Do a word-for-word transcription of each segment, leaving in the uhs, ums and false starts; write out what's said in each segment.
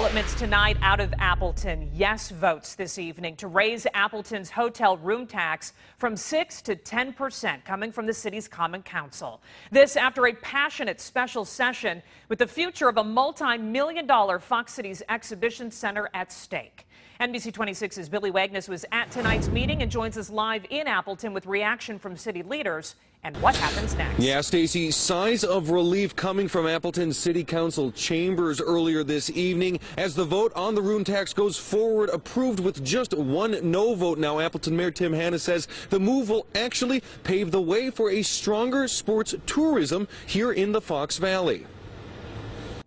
Developments tonight out of Appleton. Yes votes this evening to raise Appleton's hotel room tax from six to ten percent, coming from the city's Common Council. This after a passionate special session with the future of a multi-million dollar Fox Cities Exhibition Center at stake. N B C twenty-six's Billy Wagner was at tonight's meeting and joins us live in Appleton with reaction from city leaders and what happens next. Yeah, Stacey, sighs of relief coming from Appleton City Council chambers earlier this evening as the vote on the room tax goes forward, approved with just one no vote. Now, Appleton Mayor Tim Hanna says the move will actually pave the way for a stronger sports tourism here in the Fox Valley.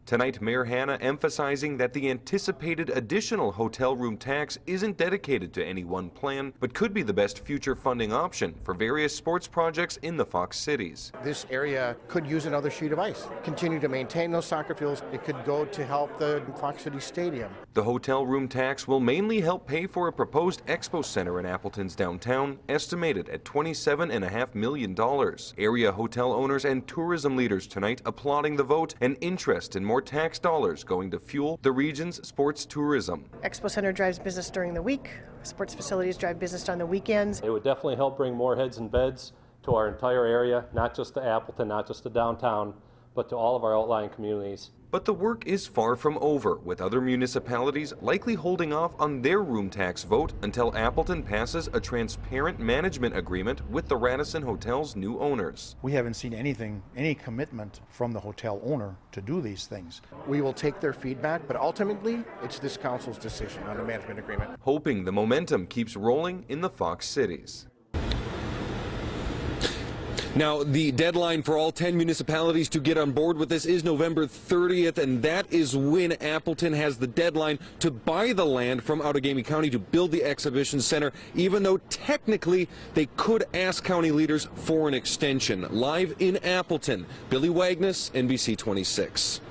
Tonight, Mayor Hanna emphasizing that the anticipated additional hotel room tax isn't dedicated to any one plan, but could be the best future funding option for various sports projects in the Fox Cities. This area could use another sheet of ice. Continue to maintain those soccer fields. It could go to help the Fox City Stadium. The hotel room tax will mainly help pay for a proposed expo center in Appleton's downtown, estimated at twenty-seven point five million dollars. Area hotel owners and tourism leaders tonight applauding the vote and interest in more more tax dollars going to fuel the region's sports tourism. Expo Center drives business during the week. Sports facilities drive business on the weekends. It would definitely help bring more heads and beds to our entire area, not just to Appleton, not just to downtown, but to all of our outlying communities. But the work is far from over, with other municipalities likely holding off on their room tax vote until Appleton passes a transparent management agreement with the Radisson Hotel's new owners. We haven't seen anything, any commitment from the hotel owner to do these things. We will take their feedback, but ultimately it's this council's decision on a management agreement. Hoping the momentum keeps rolling in the Fox Cities. Now, the deadline for all ten municipalities to get on board with this is November thirtieth, and that is when Appleton has the deadline to buy the land from Outagamie County to build the exhibition center, even though technically they could ask county leaders for an extension. Live in Appleton, Billy Wagner, N B C twenty-six.